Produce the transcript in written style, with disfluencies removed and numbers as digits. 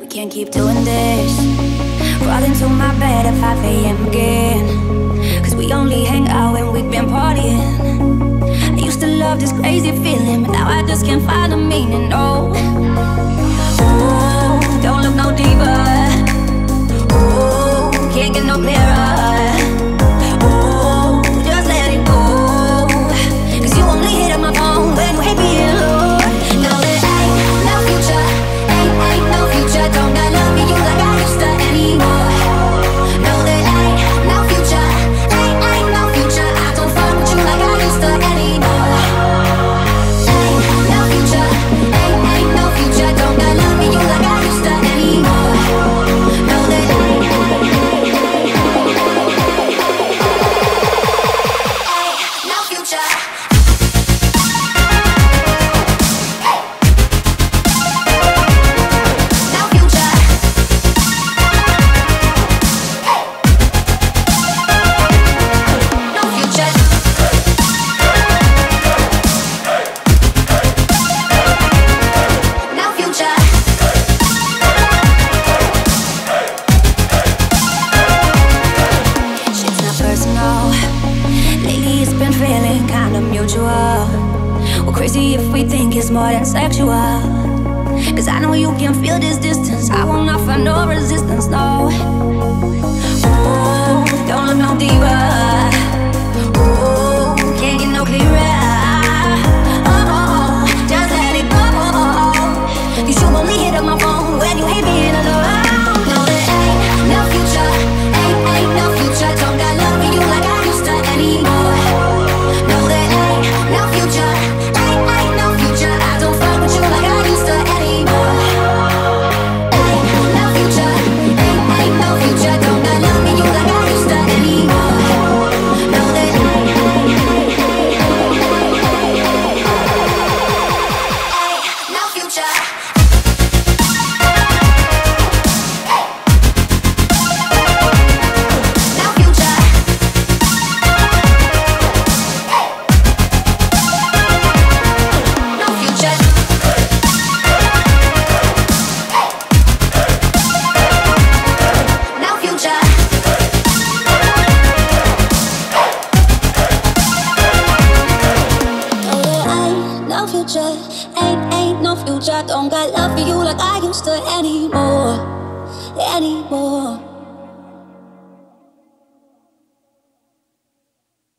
We can't keep doing this. Crawling to my bed at 5 a.m. again, cause we only hang out when we've been partying. I used to love this crazy feeling, but now I just can't find a meaning, no. Ooh, don't look no deeper. Ooh, can't get no clearer. Ain't no future, don't got love for you like I used to.